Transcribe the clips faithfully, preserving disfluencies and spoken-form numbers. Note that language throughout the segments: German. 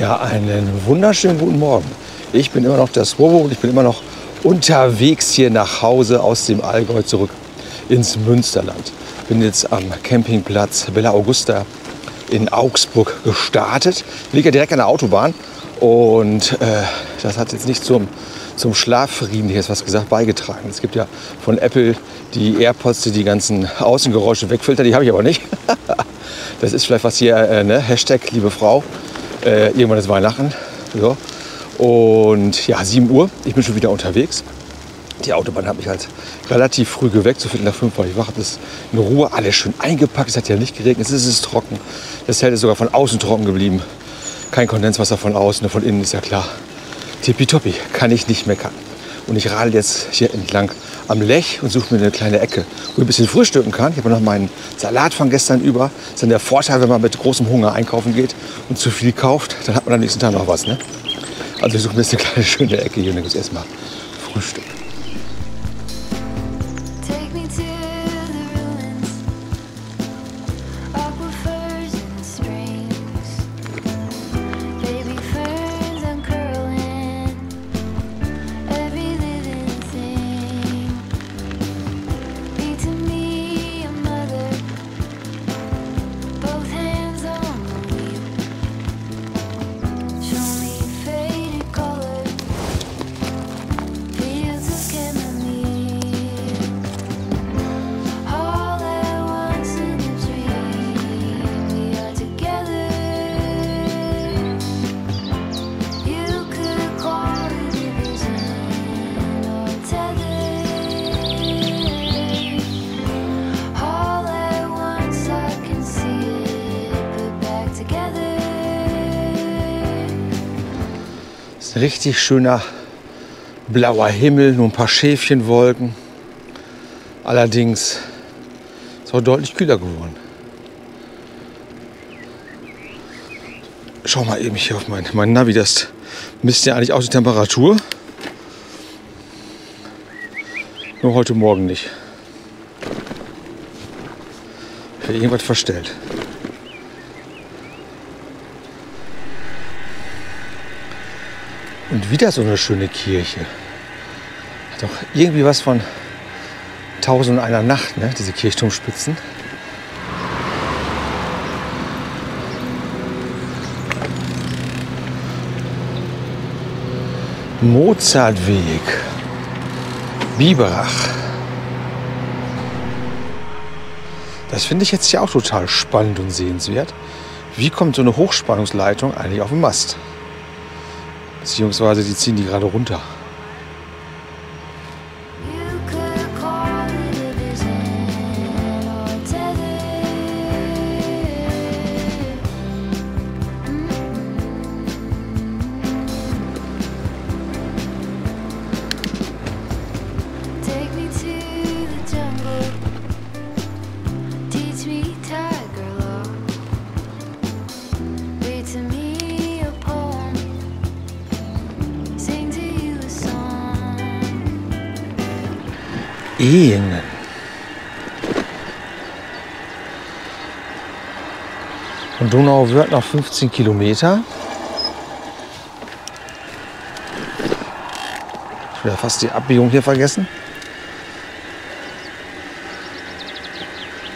Ja, einen wunderschönen guten Morgen. Ich bin immer noch der Swobo und ich bin immer noch unterwegs hier nach Hause aus dem Allgäu zurück ins Münsterland. Bin jetzt am Campingplatz Bella Augusta in Augsburg gestartet. Liegt ja direkt an der Autobahn und äh, das hat jetzt nicht zum, zum Schlaffrieden, hier ist was gesagt, beigetragen. Es gibt ja von Apple die Airpods, die die ganzen Außengeräusche wegfiltern, die habe ich aber nicht. Das ist vielleicht was hier, äh, ne? Hashtag liebe Frau, äh, irgendwann ist Weihnachten. So. Und ja, sieben Uhr, ich bin schon wieder unterwegs. Die Autobahn hat mich halt relativ früh geweckt, so Viertel nach fünf war ich wach, habe das in Ruhe alles schön eingepackt, es hat ja nicht geregnet, es ist, es ist trocken. Das Zelt ist sogar von außen trocken geblieben. Kein Kondenswasser von außen, von innen ist ja klar. Tippitoppi, kann ich nicht meckern. Und ich radel jetzt hier entlang am Lech und suche mir eine kleine Ecke, wo ich ein bisschen frühstücken kann. Ich habe noch meinen Salat von gestern über. Das ist dann der Vorteil, wenn man mit großem Hunger einkaufen geht und zu viel kauft, dann hat man am nächsten Tag noch was, ne? Also ich suche mir jetzt eine kleine schöne Ecke hier und dann gibt es erstmal Frühstück. Richtig schöner blauer Himmel, nur ein paar Schäfchenwolken. Allerdings ist es auch deutlich kühler geworden. Schau mal eben hier auf mein, mein Navi, das misst ja eigentlich auch die Temperatur. Nur heute Morgen nicht. Ich habe irgendwas verstellt. Und wieder so eine schöne Kirche. Hat doch irgendwie was von Tausend und einer Nacht, ne? Diese Kirchturmspitzen. Mozartweg. Biberach. Das finde ich jetzt hier auch total spannend und sehenswert. Wie kommt so eine Hochspannungsleitung eigentlich auf den Mast? Beziehungsweise die ziehen die gerade runter. Ehingen. Und Donauwörth noch fünfzehn Kilometer. Ich habe fast die Abbiegung hier vergessen.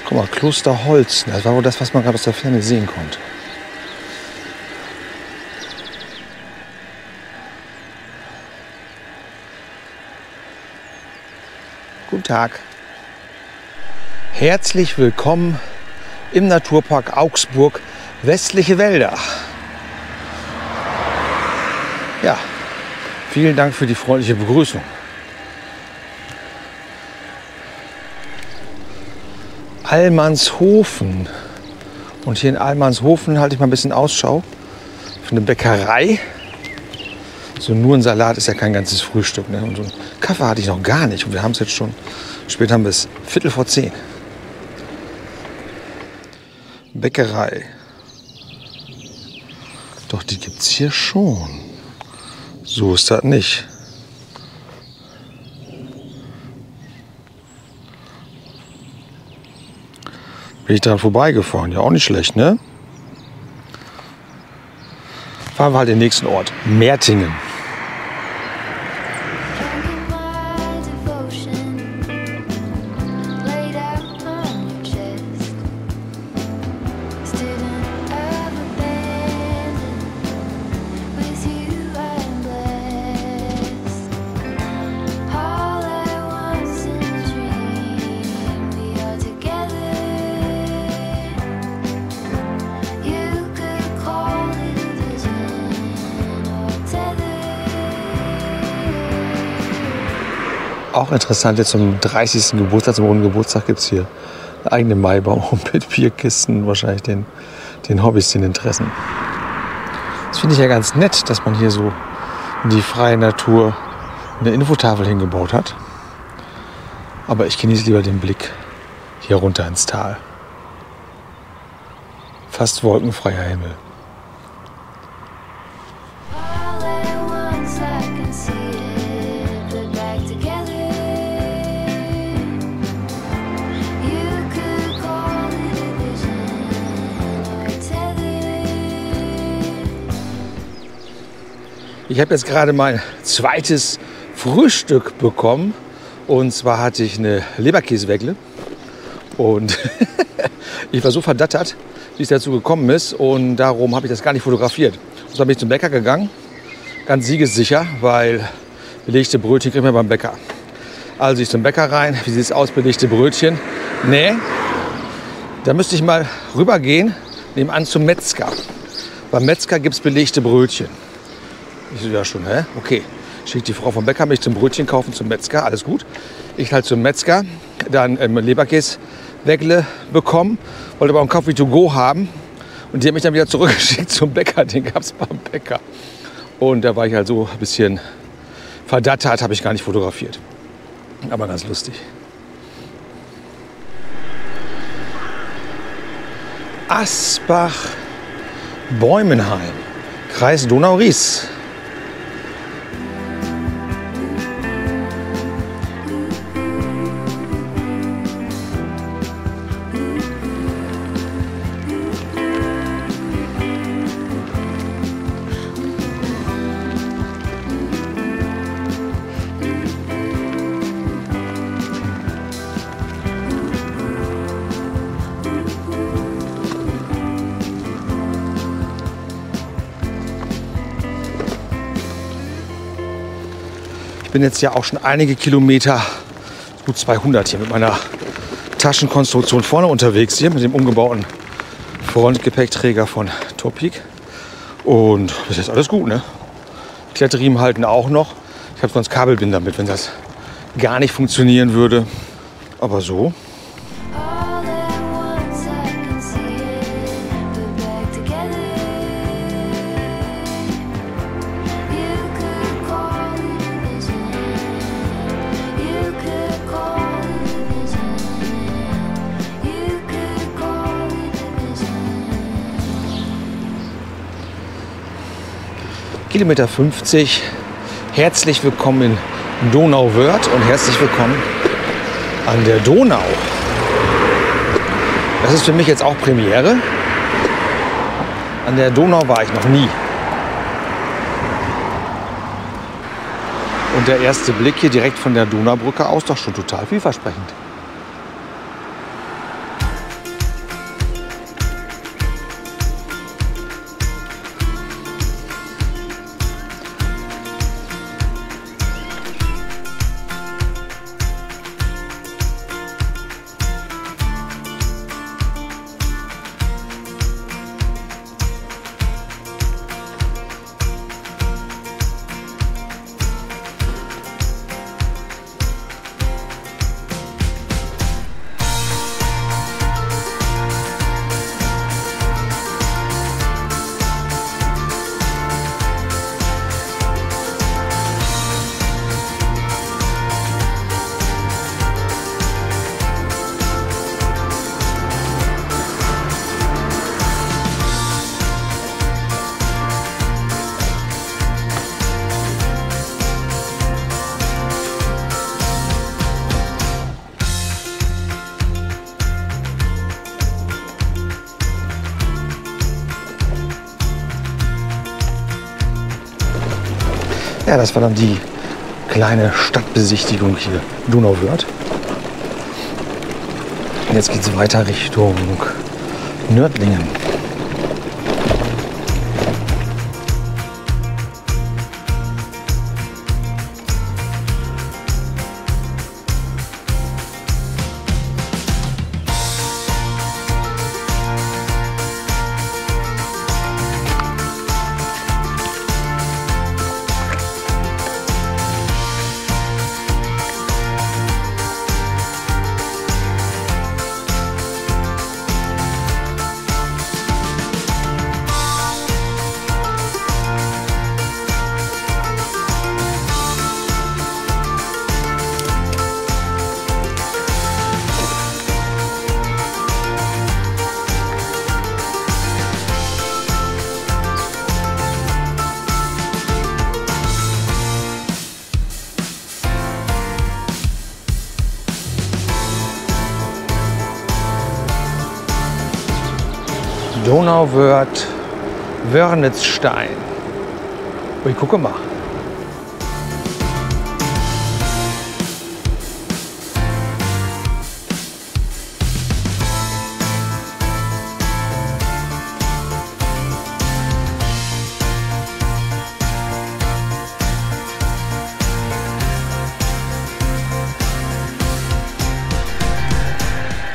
Guck mal, Klosterholzen. Das war wohl das, was man gerade aus der Ferne sehen konnte. Tag. Herzlich willkommen im Naturpark Augsburg westliche Wälder. Ja, vielen Dank für die freundliche Begrüßung. Allmannshofen. Und hier in Allmannshofen halte ich mal ein bisschen Ausschau für eine Bäckerei. So nur ein Salat ist ja kein ganzes Frühstück, ne? Und so einen Kaffee hatte ich noch gar nicht. Und wir haben es jetzt schon, später haben wir es Viertel vor zehn. Bäckerei. Doch, die gibt es hier schon. So ist das nicht. Bin ich daran vorbeigefahren. Ja, auch nicht schlecht, ne? fahren wir halt in den nächsten Ort, Mertingen. Auch interessant, jetzt zum dreißigsten Geburtstag, zum runden Geburtstag gibt es hier einen eigenen Maibaum mit Bierkisten, wahrscheinlich den, den Hobbys, den Interessen. Das finde ich ja ganz nett, dass man hier so in die freie Natur eine Infotafel hingebaut hat. Aber ich genieße lieber den Blick hier runter ins Tal. Fast wolkenfreier Himmel. Ich habe jetzt gerade mein zweites Frühstück bekommen und zwar hatte ich eine Leberkäsewägle und ich war so verdattert, wie es dazu gekommen ist und darum habe ich das gar nicht fotografiert. Und dann bin ich zum Bäcker gegangen, ganz siegessicher, weil belegte Brötchen kriegen wir beim Bäcker. Also ich zum Bäcker rein, wie sieht es aus, belegte Brötchen? Nee, da müsste ich mal rübergehen, nebenan zum Metzger. Beim Metzger gibt es belegte Brötchen. Ich so, ja schon, hä? Okay. Schickt die Frau vom Bäcker mich zum Brötchen kaufen, zum Metzger, alles gut. Ich halt zum Metzger, dann ähm, Leberkäsewägle bekommen, wollte aber auch einen Coffee to go haben. Und die haben mich dann wieder zurückgeschickt zum Bäcker, den gab es beim Bäcker. Und da war ich halt so ein bisschen verdattert, habe ich gar nicht fotografiert. Aber ganz lustig. Asbach-Bäumenheim, Kreis Donau-Ries. Ich bin jetzt ja auch schon einige Kilometer, gut zweihundert hier mit meiner Taschenkonstruktion vorne unterwegs, hier mit dem umgebauten Frontgepäckträger von Topeak. Und das ist alles gut, ne? Kletterriemen halten auch noch. Ich habe sonst Kabelbinder mit, wenn das gar nicht funktionieren würde. Aber so. Kilometer fünfzig. Herzlich willkommen in Donauwörth und herzlich willkommen an der Donau. Das ist für mich jetzt auch Premiere. An der Donau war ich noch nie. Und der erste Blick hier direkt von der Donaubrücke aus, doch schon total vielversprechend. Ja, das war dann die kleine Stadtbesichtigung hier, Donauwörth. Jetzt geht es weiter Richtung Nördlingen. Donauwörth, Wörnitzstein. Ich gucke mal.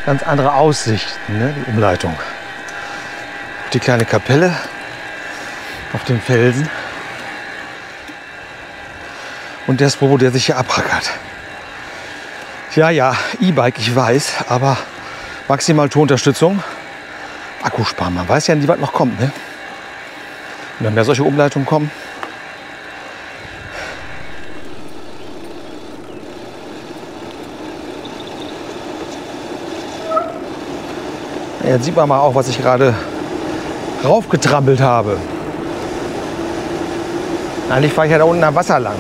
Ganz andere Aussichten, ne? Die Umleitung. Die kleine Kapelle auf dem Felsen und der Sprobo, der sich hier abrackert. Ja, ja, E-Bike, ich weiß, aber maximal Tonunterstützung, Akku sparen. Man weiß ja nie, was noch kommt, ne? Und wenn mehr solche Umleitungen kommen. Jetzt sieht man mal auch, was ich gerade raufgetrampelt habe. Eigentlich fahre ich ja da unten am Wasser lang.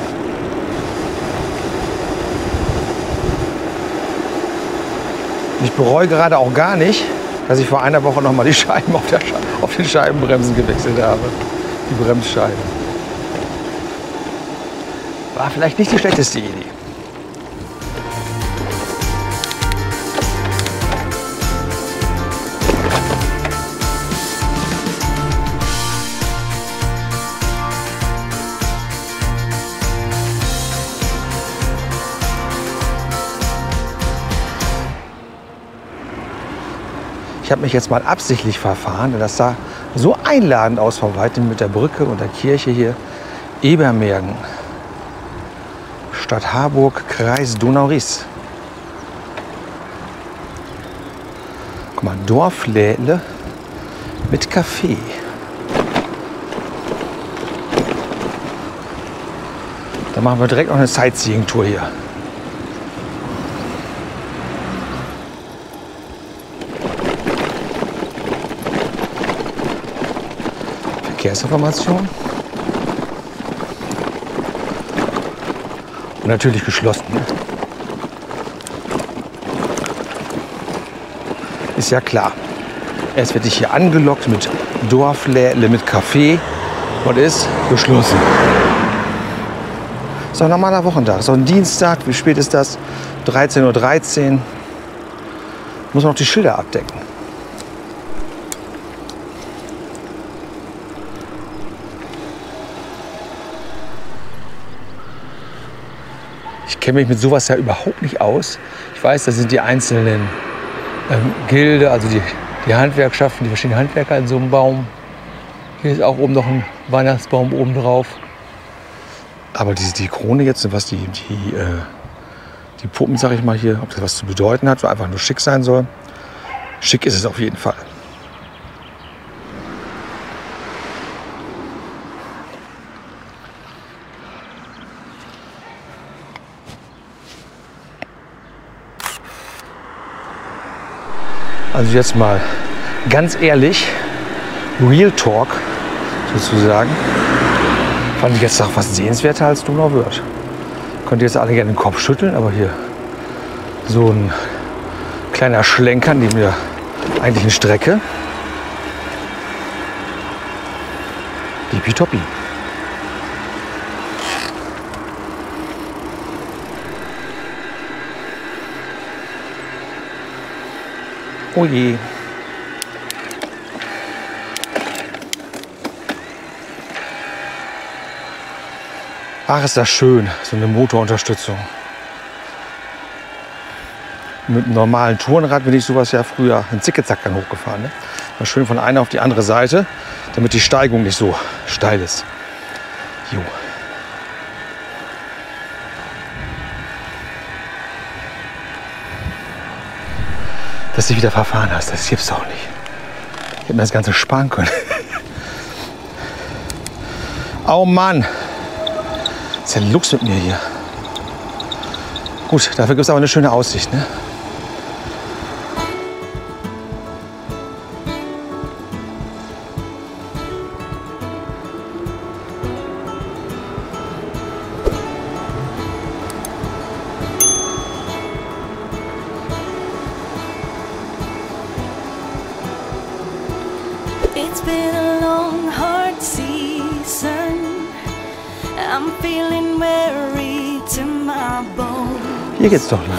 Und ich bereue gerade auch gar nicht, dass ich vor einer Woche noch mal die Scheiben auf, der Sche auf den Scheibenbremsen gewechselt habe. Die Bremsscheiben. War vielleicht nicht die schlechteste Idee. Ich habe mich jetzt mal absichtlich verfahren, denn das sah so einladend aus von weitem mit der Brücke und der Kirche hier. Ebermergen, Stadt Harburg, Kreis Donau-Ries. Guck mal, Dorflädle mit Café. Da machen wir direkt noch eine Sightseeing-Tour hier. Verkehrsinformation. Und natürlich geschlossen. Ne? Ist ja klar. Erst werde ich hier angelockt mit Dorflädle, mit Kaffee und ist geschlossen. So ein normaler Wochentag, so ein Dienstag. Wie spät ist das? dreizehn Uhr dreizehn. Muss man noch die Schilder abdecken. Ich kenne mich mit sowas ja überhaupt nicht aus. Ich weiß, das sind die einzelnen ähm, Gilde, also die, die Handwerkschaften, die verschiedenen Handwerker in so einem Baum. Hier ist auch oben noch ein Weihnachtsbaum oben drauf. Aber die, die Krone jetzt, was die, die, äh, die Puppen, sag ich mal hier, ob das was zu bedeuten hat, oder einfach nur schick sein soll. Schick ist es auf jeden Fall. Also jetzt mal ganz ehrlich, Real Talk sozusagen, fand ich jetzt noch was sehenswerter als Donauwörth. Könnt ihr jetzt alle gerne den Kopf schütteln, aber hier so ein kleiner Schlenker neben der eigentlichen Strecke. Tippitoppi. Oh je. Ach, ist das schön, so eine Motorunterstützung. Mit einem normalen Tourenrad bin ich sowas ja früher in Zicke-Zackern hochgefahren. Ne? Mal schön von einer auf die andere Seite, damit die Steigung nicht so steil ist. Jo. Dass du dich wieder verfahren hast, das gibt's doch nicht. Ich hätte mir das Ganze sparen können. Oh Mann! Was ist denn Lux mit mir hier? Gut, dafür gibt es aber eine schöne Aussicht, ne? Hier geht's doch lang.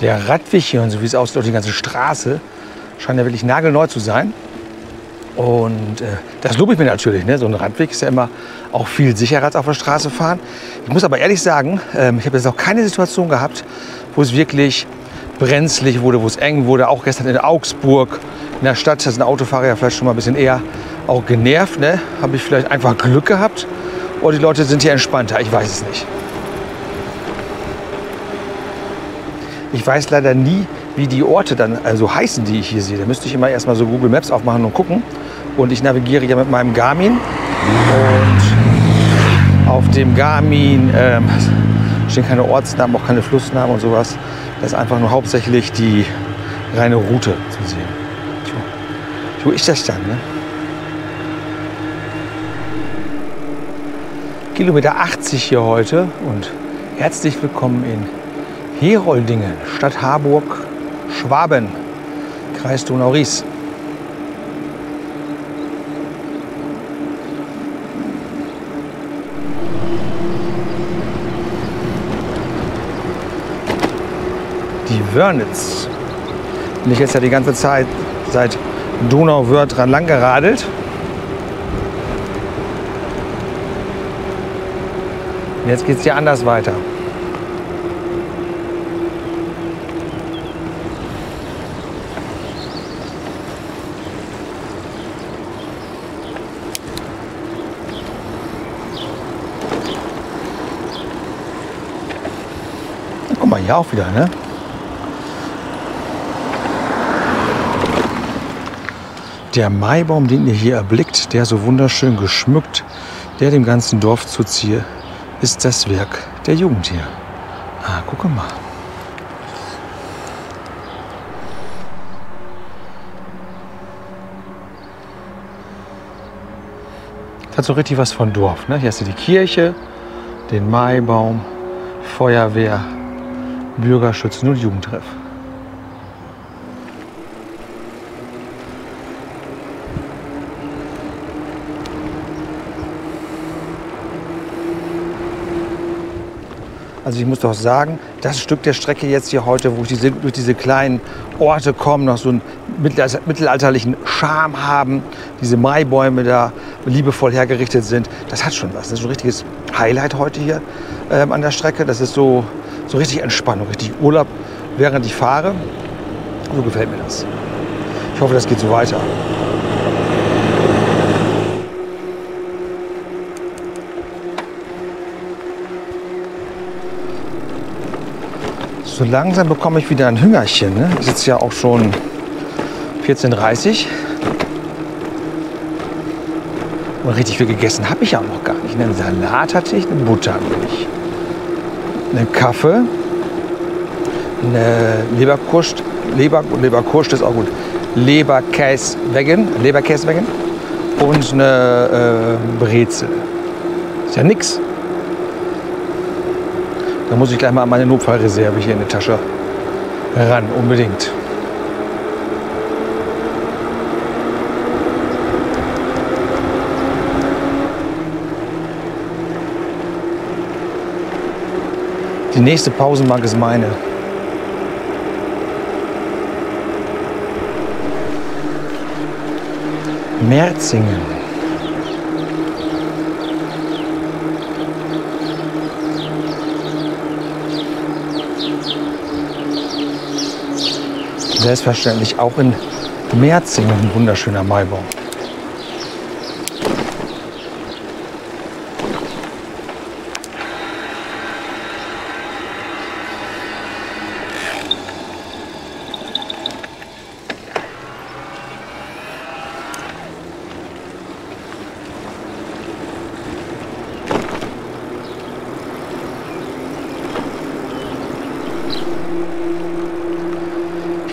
Der Radweg hier und so wie es aussieht, die ganze Straße scheint ja wirklich nagelneu zu sein. Und äh, das lobe ich mir natürlich. Ne? So ein Radweg ist ja immer auch viel sicherer als auf der Straße fahren. Ich muss aber ehrlich sagen, ähm, ich habe jetzt noch keine Situation gehabt, wo es wirklich brenzlig wurde, wo es eng wurde. Auch gestern in Augsburg in der Stadt, da sind Autofahrer ja vielleicht schon mal ein bisschen eher auch genervt. Ne? Habe ich vielleicht einfach Glück gehabt oder die Leute sind hier entspannter, ich weiß es nicht. Ich weiß leider nie, wie die Orte dann also heißen, die ich hier sehe. Da müsste ich immer erstmal so Google Maps aufmachen und gucken. Und ich navigiere ja mit meinem Garmin. Und auf dem Garmin ähm, stehen keine Ortsnamen, auch keine Flussnamen und sowas. Da ist einfach nur hauptsächlich die reine Route zu sehen. Tja, wo ist das dann? Ne? Kilometer achtzig hier heute und herzlich willkommen in Geroldingen, Stadt Harburg-Schwaben, Kreis Donau-Ries. Die Wörnitz. Bin ich jetzt ja die ganze Zeit seit Donauwörth dran lang geradelt. Und jetzt geht es hier anders weiter. Hier auch wieder, ne? Der Maibaum, den ihr hier erblickt, der so wunderschön geschmückt, der dem ganzen Dorf zuziehe, ist das Werk der Jugend hier. Ah, guck mal. Das hat so richtig was von Dorf, ne? Hier hast du die Kirche, den Maibaum, Feuerwehr, Bürgerschützen und Jugendtreff. Also ich muss doch sagen, das Stück der Strecke jetzt hier heute, wo ich diese, durch diese kleinen Orte komme, noch so einen mittelalterlichen Charme haben, diese Maibäume da liebevoll hergerichtet sind, das hat schon was. Das ist ein richtiges Highlight heute hier ähm, an der Strecke. Das ist so, so richtig Entspannung, richtig Urlaub, während ich fahre. So gefällt mir das. Ich hoffe, das geht so weiter. So langsam bekomme ich wieder ein Hüngerchen. Ne? Ist jetzt ja auch schon vierzehn Uhr dreißig. Und richtig viel gegessen habe ich ja noch gar nicht. Einen Salat hatte ich, eine Buttermilch, einen Kaffee, eine Leberwurst, Leber, Leberwurst ist auch gut, Leberkäsewegen, Leberkäsewegen und eine äh, Brezel. Ist ja nix. Da muss ich gleich mal meine Notfallreserve hier in die Tasche ran, unbedingt. Die nächste Pausenbank ist meine. Merzingen. Selbstverständlich auch in Merzingen ein wunderschöner Maibaum.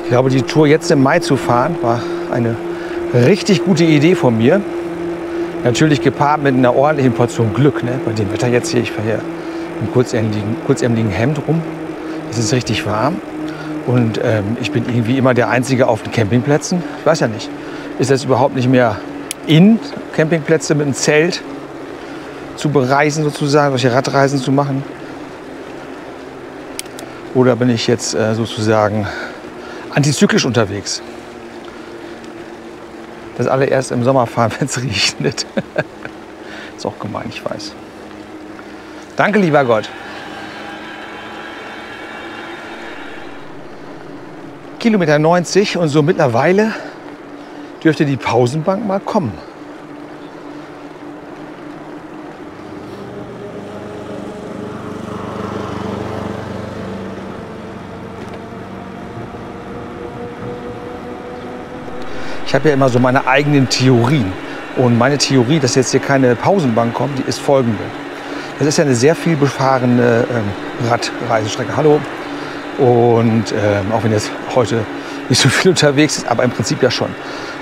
Ich glaube, die Tour jetzt im Mai zu fahren, war eine richtig gute Idee von mir. Natürlich gepaart mit einer ordentlichen Portion Glück, ne? Bei dem Wetter jetzt hier. Ich fahre hier im kurzärmeligen, kurzärmeligen Hemd rum. Es ist richtig warm. Und ähm, ich bin irgendwie immer der Einzige auf den Campingplätzen. Ich weiß ja nicht, ist das überhaupt nicht mehr in, Campingplätze mit einem Zelt zu bereisen sozusagen, solche Radreisen zu machen? Oder bin ich jetzt äh, sozusagen antizyklisch unterwegs. Das allererst im Sommer fahren, wenn es regnet. Ist auch gemein, ich weiß. Danke, lieber Gott. Kilometer neunzig und so mittlerweile dürfte die Pausenbank mal kommen. Ich habe ja immer so meine eigenen Theorien. Und meine Theorie, dass jetzt hier keine Pausenbank kommt, die ist folgende. Das ist ja eine sehr viel befahrene ähm, Radreisestrecke. Hallo. Und ähm, auch wenn jetzt heute nicht so viel unterwegs ist, aber im Prinzip ja schon.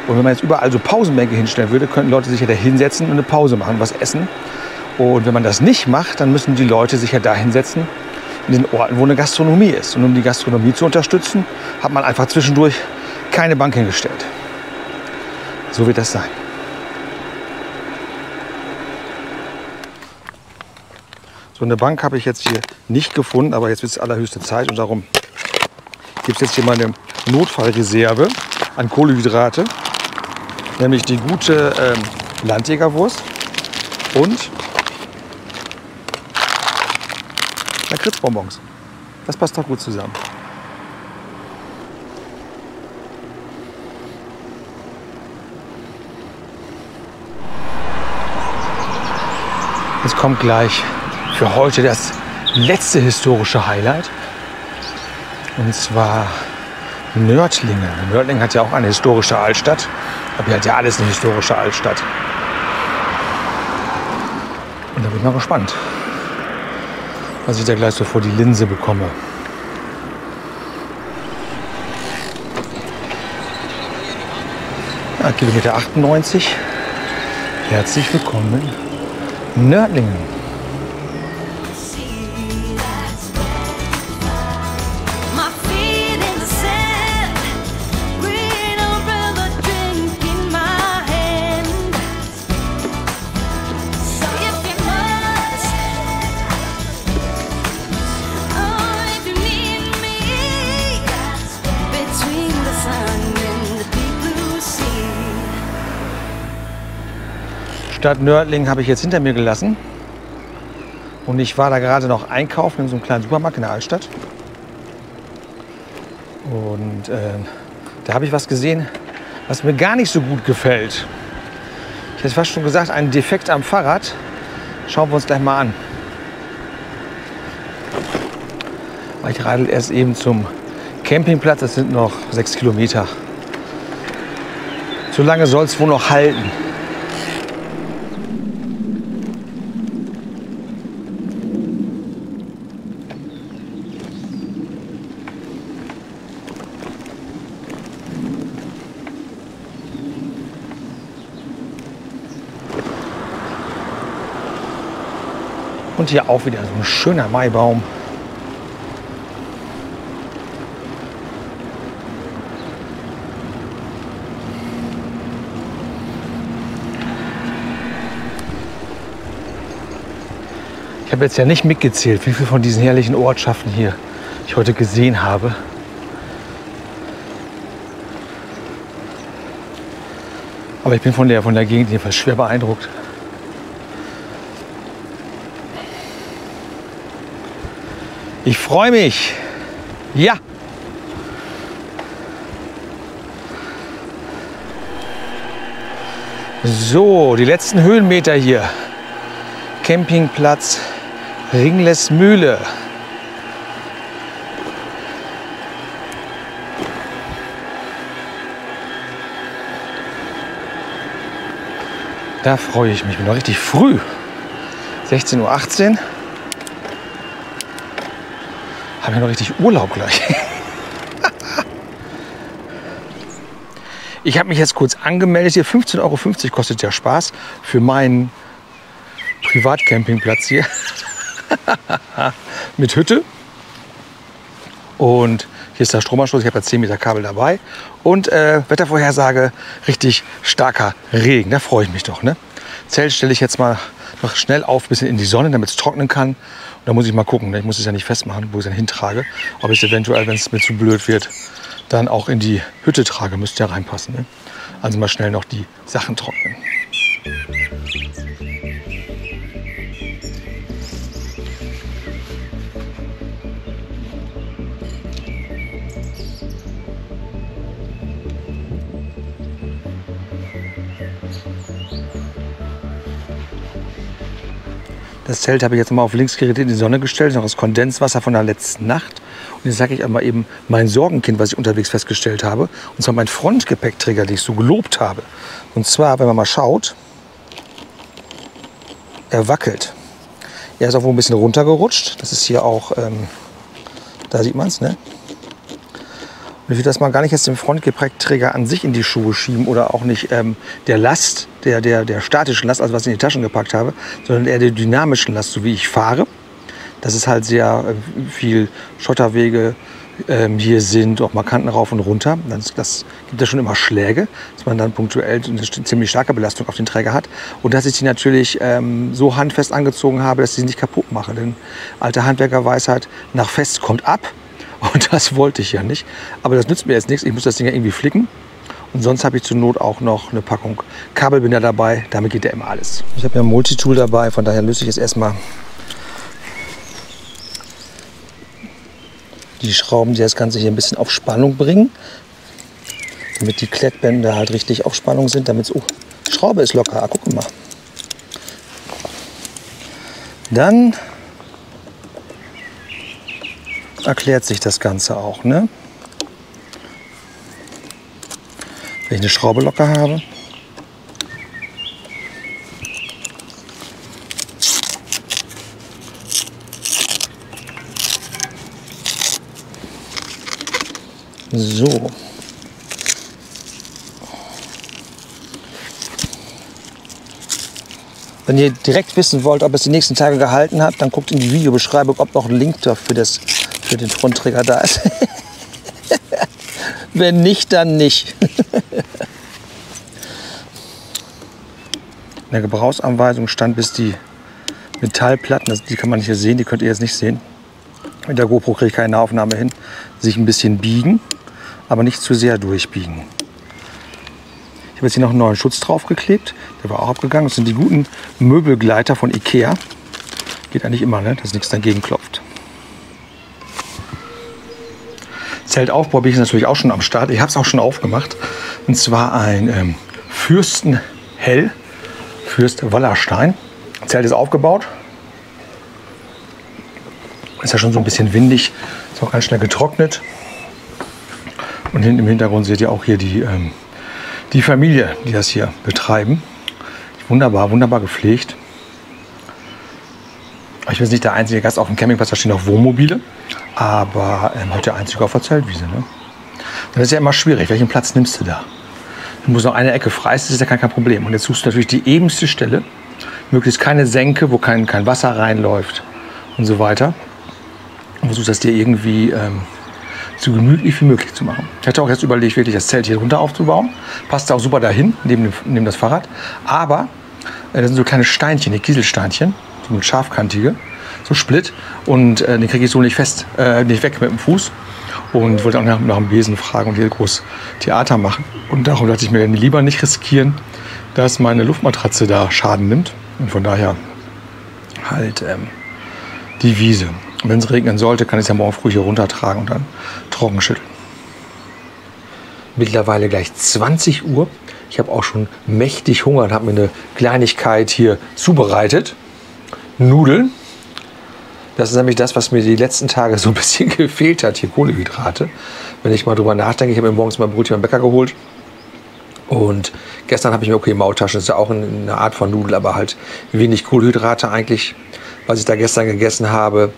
Und wenn man jetzt überall so Pausenbänke hinstellen würde, könnten Leute sich ja da hinsetzen und eine Pause machen, was essen. Und wenn man das nicht macht, dann müssen die Leute sich ja da hinsetzen, in den Orten, wo eine Gastronomie ist. Und um die Gastronomie zu unterstützen, hat man einfach zwischendurch keine Bank hingestellt. So wird das sein. So eine Bank habe ich jetzt hier nicht gefunden, aber jetzt wird es allerhöchste Zeit und darum gibt es jetzt hier meine Notfallreserve an Kohlenhydrate, nämlich die gute ähm, Landjägerwurst und Kripsbonbons. Das passt doch gut zusammen. Jetzt kommt gleich für heute das letzte historische Highlight, und zwar Nördlingen. Nördlingen hat ja auch eine historische Altstadt, aber hier hat ja alles eine historische Altstadt. Und da bin ich mal gespannt, was ich da gleich so vor die Linse bekomme. Ja, Kilometer achtundneunzig, herzlich willkommen. Nördlingen. Stadt Nördlingen habe ich jetzt hinter mir gelassen. Und ich war da gerade noch einkaufen in so einem kleinen Supermarkt in der Altstadt. Und äh, da habe ich was gesehen, was mir gar nicht so gut gefällt. Ich hätte fast schon gesagt, ein Defekt am Fahrrad. Schauen wir uns gleich mal an. Ich radel erst eben zum Campingplatz, das sind noch sechs Kilometer. So lange soll es wohl noch halten. Und hier auch wieder so ein schöner Maibaum. Ich habe jetzt ja nicht mitgezählt, wie viele von diesen herrlichen Ortschaften hier ich heute gesehen habe. Aber ich bin von der, von der Gegend jedenfalls schwer beeindruckt. Ich freue mich. Ja. So, die letzten Höhenmeter hier. Campingplatz Ringlesmühle. Da freue ich mich. Ich bin noch richtig früh. sechzehn Uhr achtzehn. Habe ich noch richtig Urlaub gleich. Ich habe mich jetzt kurz angemeldet. Hier fünfzehn Euro fünfzig kostet ja Spaß für meinen Privatcampingplatz hier. Mit Hütte. Und hier ist der Stromanschluss. Ich habe da zehn Meter Kabel dabei. Und äh, Wettervorhersage, richtig starker Regen. Da freue ich mich doch. Ne? Zelt stelle ich jetzt mal noch schnell auf, ein bisschen in die Sonne, damit es trocknen kann. Da muss ich mal gucken, ich muss es ja nicht festmachen, wo ich es dann hintrage, ob ich es eventuell, wenn es mir zu blöd wird, dann auch in die Hütte trage, müsste ja reinpassen. Ne? Also mal schnell noch die Sachen trocknen. Das Zelt habe ich jetzt mal auf links gerichtet in die Sonne gestellt. Das ist noch das Kondenswasser von der letzten Nacht. Und jetzt sage ich einmal eben mein Sorgenkind, was ich unterwegs festgestellt habe. Und zwar mein Frontgepäckträger, den ich so gelobt habe. Und zwar, wenn man mal schaut, er wackelt. Er ist auch wohl ein bisschen runtergerutscht. Das ist hier auch, ähm, da sieht man es, ne? Und ich will das mal gar nicht jetzt dem Frontgepäckträger an sich in die Schuhe schieben oder auch nicht ähm, der Last, Der, der, der statischen Last, also was ich in die Taschen gepackt habe, sondern eher der dynamischen Last, so wie ich fahre. Dass es halt sehr äh, viel Schotterwege ähm, hier sind, auch mal Kanten rauf und runter. Das, das gibt ja schon immer Schläge, dass man dann punktuell eine ziemlich starke Belastung auf den Träger hat. Und dass ich die natürlich ähm, so handfest angezogen habe, dass ich sie nicht kaputt mache. Denn alte Handwerkerweisheit, nach fest kommt ab. Und das wollte ich ja nicht. Aber das nützt mir jetzt nichts, ich muss das Ding ja irgendwie flicken. Und sonst habe ich zur Not auch noch eine Packung Kabelbinder dabei. Damit geht ja immer alles. Ich habe ja ein Multitool dabei, von daher löse ich jetzt erstmal die Schrauben, die das Ganze hier ein bisschen auf Spannung bringen. Damit die Klettbänder halt richtig auf Spannung sind. Damit es, oh, Schraube ist locker. Ah, guck mal. Dann erklärt sich das Ganze auch, ne? Wenn ich eine Schraube locker habe. So. Wenn ihr direkt wissen wollt, ob es die nächsten Tage gehalten hat, dann guckt in die Videobeschreibung, ob noch ein Link dafür das, für den Frontträger da ist. Wenn nicht, dann nicht. In der Gebrauchsanweisung stand, bis die Metallplatten, also die kann man hier sehen, die könnt ihr jetzt nicht sehen. Mit der GoPro kriege ich keine Aufnahme hin. Sich ein bisschen biegen, aber nicht zu sehr durchbiegen. Ich habe jetzt hier noch einen neuen Schutz draufgeklebt. Der war auch abgegangen. Das sind die guten Möbelgleiter von Ikea. Geht eigentlich immer, ne? Dass nichts dagegen klopft. Zeltaufbau bin ich natürlich auch schon am Start. Ich habe es auch schon aufgemacht. Und zwar ein ähm, Fürstenhell, Fürst Wallerstein. Zelt ist aufgebaut. Ist ja schon so ein bisschen windig. Ist auch ganz schnell getrocknet. Und hinten im Hintergrund seht ihr auch hier die, ähm, die Familie, die das hier betreiben. Wunderbar, wunderbar gepflegt. Ich bin jetzt nicht der einzige Gast auf dem Campingplatz, da stehen auch Wohnmobile. Aber ähm, heute der einzige auf der Zeltwiese. Ne? Dann ist ja immer schwierig, welchen Platz nimmst du da? Du musst noch eine Ecke frei, das ist ja kein, kein Problem. Und jetzt suchst du natürlich die ebenste Stelle. Möglichst keine Senke, wo kein, kein Wasser reinläuft und so weiter. Und versuchst das dir irgendwie ähm, so gemütlich wie möglich zu machen. Ich hatte auch jetzt überlegt, wirklich das Zelt hier runter aufzubauen. Passt auch super dahin, neben, dem, neben das Fahrrad. Aber äh, das sind so kleine Steinchen, die Kieselsteinchen, so mit scharfkantige, so Split. Und äh, den kriege ich so nicht fest, äh, nicht weg mit dem Fuß. Und wollte auch nach, nach dem Besen fragen und hier groß Theater machen. Und darum dachte ich mir, lieber nicht riskieren, dass meine Luftmatratze da Schaden nimmt. Und von daher halt ähm, die Wiese. Wenn es regnen sollte, kann ich es ja morgen früh hier runtertragen und dann trocken schütteln. Mittlerweile gleich zwanzig Uhr. Ich habe auch schon mächtig Hunger und habe mir eine Kleinigkeit hier zubereitet. Nudeln. Das ist nämlich das, was mir die letzten Tage so ein bisschen gefehlt hat, hier Kohlenhydrate. Wenn ich mal drüber nachdenke, ich habe mir morgens mein Brötchen beim Bäcker geholt. Und gestern habe ich mir, okay, Maultaschen ist ja auch eine Art von Nudel, aber halt wenig Kohlenhydrate eigentlich, was ich da gestern gegessen habe.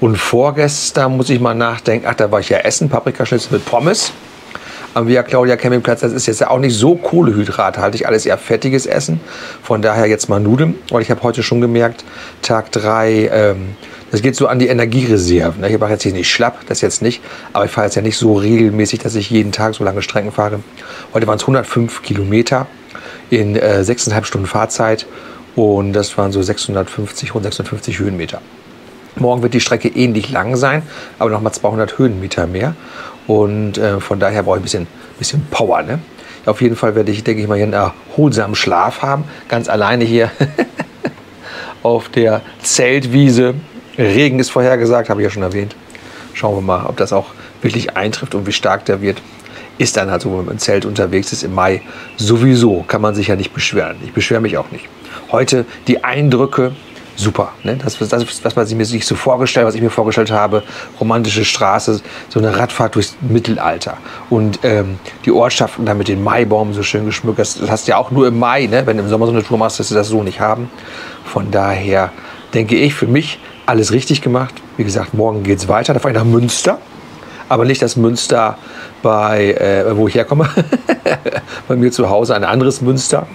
Und vorgestern muss ich mal nachdenken, ach, da war ich ja essen, Paprikaschnitzel mit Pommes am Via Claudia Campingplatz. Das ist jetzt ja auch nicht so kohlehydrathaltig, alles eher fettiges Essen. Von daher jetzt mal Nudeln. Und ich habe heute schon gemerkt, Tag drei, ähm, das geht so an die Energiereserven. Ich mache jetzt hier nicht schlapp, das jetzt nicht. Aber ich fahre jetzt ja nicht so regelmäßig, dass ich jeden Tag so lange Strecken fahre. Heute waren es hundertfünf Kilometer in äh, sechseinhalb Stunden Fahrzeit. Und das waren so sechshundertfünfzig, rund sechshundertfünfzig Höhenmeter. Morgen wird die Strecke ähnlich lang sein, aber nochmal zweihundert Höhenmeter mehr. Und äh, von daher brauche ich ein bisschen, bisschen Power. Ne? Auf jeden Fall werde ich, denke ich mal, hier einen erholsamen Schlaf haben. Ganz alleine hier auf der Zeltwiese. Regen ist vorhergesagt, habe ich ja schon erwähnt. Schauen wir mal, ob das auch wirklich eintrifft und wie stark der wird. Ist dann halt so, wenn man im Zelt unterwegs ist im Mai. Sowieso kann man sich ja nicht beschweren. Ich beschwere mich auch nicht. Heute die Eindrücke. Super, ne? Das, das, was man sich so vorgestellt, was ich mir vorgestellt habe, romantische Straße, so eine Radfahrt durchs Mittelalter und ähm, die Ortschaften da mit den Maibaum so schön geschmückt, das, das hast du ja auch nur im Mai, ne? Wenn du im Sommer so eine Tour machst, dass du das so nicht haben. Von daher denke ich, für mich alles richtig gemacht. Wie gesagt, morgen geht es weiter, da fahre ich nach Münster, aber nicht das Münster, bei, äh, wo ich herkomme, bei mir zu Hause, ein anderes Münster.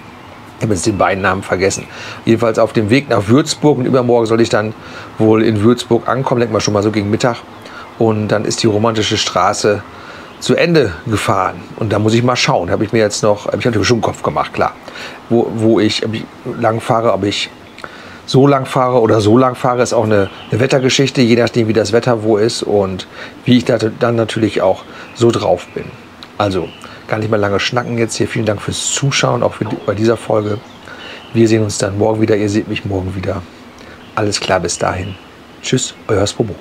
Ich habe jetzt den beiden Namen vergessen. Jedenfalls auf dem Weg nach Würzburg und übermorgen soll ich dann wohl in Würzburg ankommen. Denken wir schon mal so gegen Mittag. Und dann ist die romantische Straße zu Ende gefahren. Und da muss ich mal schauen. Habe ich mir jetzt noch, ich habe mir schon einen Kopf gemacht, klar. Wo, wo ich, ich lang fahre, ob ich so lang fahre oder so lang fahre, ist auch eine, eine Wettergeschichte. Je nachdem, wie das Wetter wo ist und wie ich da dann natürlich auch so drauf bin. Also gar nicht mehr lange schnacken jetzt hier. Vielen Dank fürs Zuschauen, auch für die, bei dieser Folge. Wir sehen uns dann morgen wieder. Ihr seht mich morgen wieder. Alles klar, bis dahin. Tschüss, euer Spobo.